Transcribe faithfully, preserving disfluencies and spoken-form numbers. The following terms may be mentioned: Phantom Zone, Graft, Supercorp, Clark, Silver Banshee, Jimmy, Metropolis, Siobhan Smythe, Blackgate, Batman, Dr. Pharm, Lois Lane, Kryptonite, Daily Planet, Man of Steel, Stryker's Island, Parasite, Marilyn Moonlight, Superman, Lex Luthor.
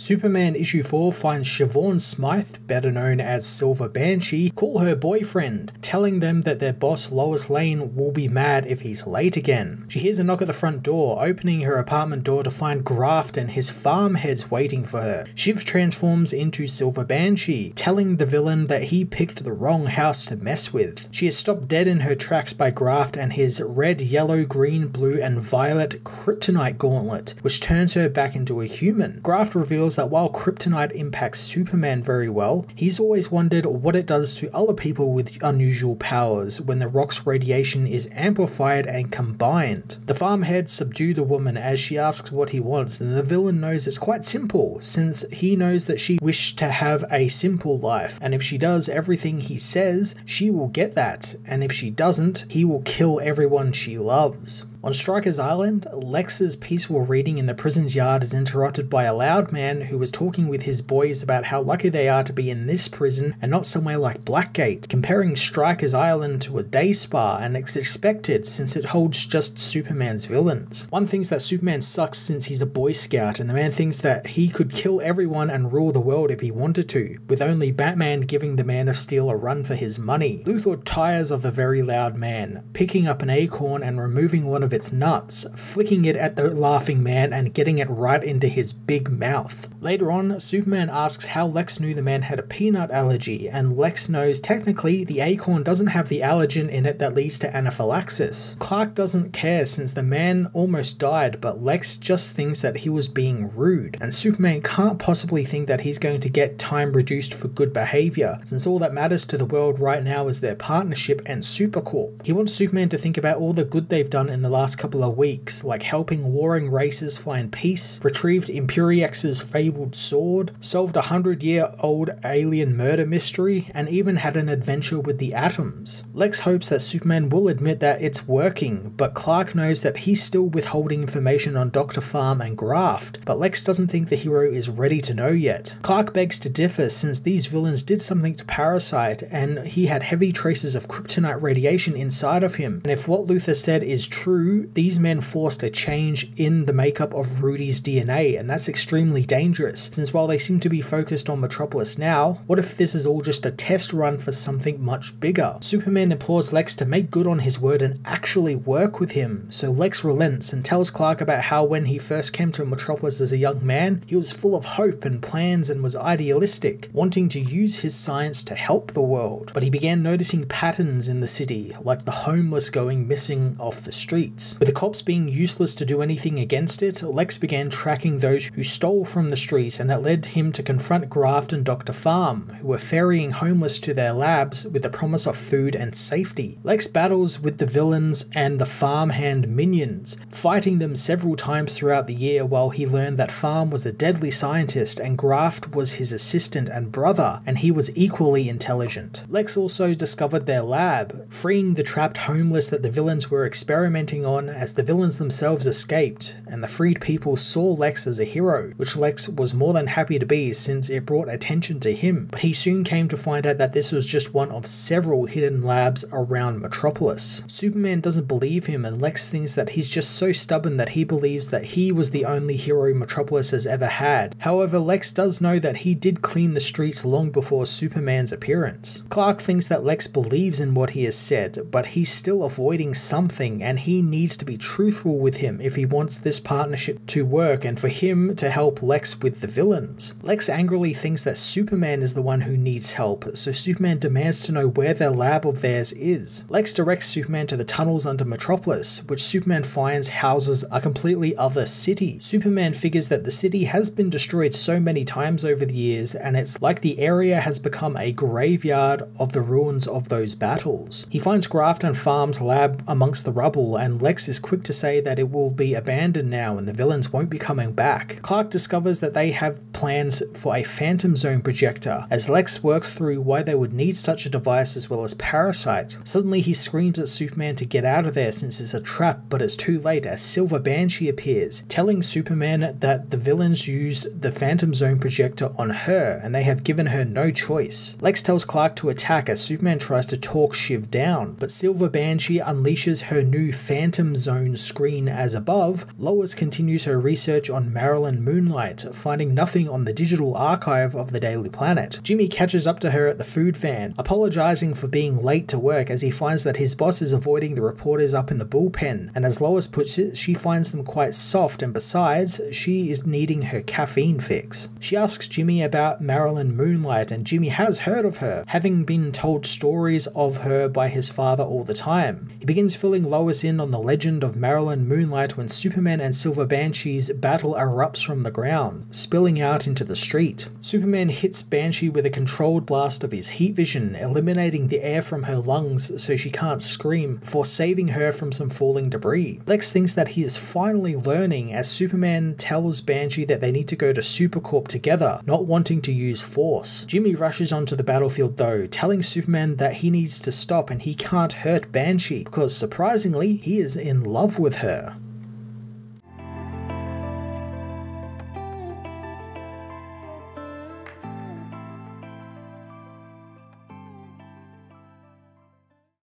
Superman issue four finds Siobhan Smythe, better known as Silver Banshee, call her boyfriend, telling them that their boss Lois Lane will be mad if he's late again. She hears a knock at the front door, opening her apartment door to find Graft and his farm heads waiting for her. Shiv transforms into Silver Banshee, telling the villain that he picked the wrong house to mess with. She is stopped dead in her tracks by Graft and his red, yellow, green, blue and violet Kryptonite gauntlet, which turns her back into a human. Graft reveals that while Kryptonite impacts Superman very well, he's always wondered what it does to other people with unusual powers when the rock's radiation is amplified and combined. The farm heads subdue the woman as she asks what he wants, and the villain knows it's quite simple, since he knows that she wished to have a simple life, and if she does everything he says, she will get that, and if she doesn't, he will kill everyone she loves. On Stryker's Island, Lex's peaceful reading in the prison's yard is interrupted by a loud man who was talking with his boys about how lucky they are to be in this prison and not somewhere like Blackgate, comparing Stryker's Island to a day spa, and it's expected since it holds just Superman's villains. One thinks that Superman sucks since he's a Boy Scout, and the man thinks that he could kill everyone and rule the world if he wanted to, with only Batman giving the Man of Steel a run for his money. Luthor tires of the very loud man, picking up an acorn and removing one of Of its nuts, flicking it at the laughing man and getting it right into his big mouth. Later on, Superman asks how Lex knew the man had a peanut allergy, and Lex knows technically the acorn doesn't have the allergen in it that leads to anaphylaxis. Clark doesn't care since the man almost died, but Lex just thinks that he was being rude, and Superman can't possibly think that he's going to get time reduced for good behavior, since all that matters to the world right now is their partnership and Supercorp. He wants Superman to think about all the good they've done in the last couple of weeks, like helping warring races find peace, retrieved Imperiex's fabled sword, solved a hundred year old alien murder mystery, and even had an adventure with the Atoms. Lex hopes that Superman will admit that it's working, but Clark knows that he's still withholding information on Doctor Pharm and Graft, but Lex doesn't think the hero is ready to know yet. Clark begs to differ since these villains did something to Parasite and he had heavy traces of Kryptonite radiation inside of him, and if what Luthor said is true, these men forced a change in the makeup of Rudy's D N A, and that's extremely dangerous, since while they seem to be focused on Metropolis now, what if this is all just a test run for something much bigger? Superman implores Lex to make good on his word and actually work with him, so Lex relents and tells Clark about how when he first came to Metropolis as a young man, he was full of hope and plans and was idealistic, wanting to use his science to help the world, but he began noticing patterns in the city, like the homeless going missing off the street. With the cops being useless to do anything against it, Lex began tracking those who stole from the streets, and that led him to confront Graft and Doctor Pharm, who were ferrying homeless to their labs with the promise of food and safety. Lex battles with the villains and the farmhand minions, fighting them several times throughout the year, while he learned that Pharm was the deadly scientist and Graft was his assistant and brother, and he was equally intelligent. Lex also discovered their lab, freeing the trapped homeless that the villains were experimenting on on as the villains themselves escaped, and the freed people saw Lex as a hero, which Lex was more than happy to be since it brought attention to him, but he soon came to find out that this was just one of several hidden labs around Metropolis. Superman doesn't believe him, and Lex thinks that he's just so stubborn that he believes that he was the only hero Metropolis has ever had. However, Lex does know that he did clean the streets long before Superman's appearance. Clark thinks that Lex believes in what he has said, but he's still avoiding something, and he needs needs to be truthful with him if he wants this partnership to work and for him to help Lex with the villains. Lex angrily thinks that Superman is the one who needs help, so Superman demands to know where their lab of theirs is. Lex directs Superman to the tunnels under Metropolis, which Superman finds houses a completely other city. Superman figures that the city has been destroyed so many times over the years, and it's like the area has become a graveyard of the ruins of those battles. He finds Graft and Pharm's lab amongst the rubble, and Lex is quick to say that it will be abandoned now and the villains won't be coming back. Clark discovers that they have plans for a Phantom Zone projector, as Lex works through why they would need such a device as well as Parasite. Suddenly he screams at Superman to get out of there since it's a trap, but it's too late as Silver Banshee appears, telling Superman that the villains used the Phantom Zone projector on her and they have given her no choice. Lex tells Clark to attack as Superman tries to talk Shiv down, but Silver Banshee unleashes her new Phantom Phantom Zone screen as above, Lois continues her research on Marilyn Moonlight, finding nothing on the digital archive of the Daily Planet. Jimmy catches up to her at the food van, apologizing for being late to work as he finds that his boss is avoiding the reporters up in the bullpen, and as Lois puts it, she finds them quite soft, and besides, she is needing her caffeine fix. She asks Jimmy about Marilyn Moonlight, and Jimmy has heard of her, having been told stories of her by his father all the time. He begins filling Lois in on the legend of Marilyn Moonlight when Superman and Silver Banshee's battle erupts from the ground, spilling out into the street. Superman hits Banshee with a controlled blast of his heat vision, eliminating the air from her lungs so she can't scream, before saving her from some falling debris. Lex thinks that he is finally learning as Superman tells Banshee that they need to go to Supercorp together, not wanting to use force. Jimmy rushes onto the battlefield though, telling Superman that he needs to stop and he can't hurt Banshee, because surprisingly, he is in love with her.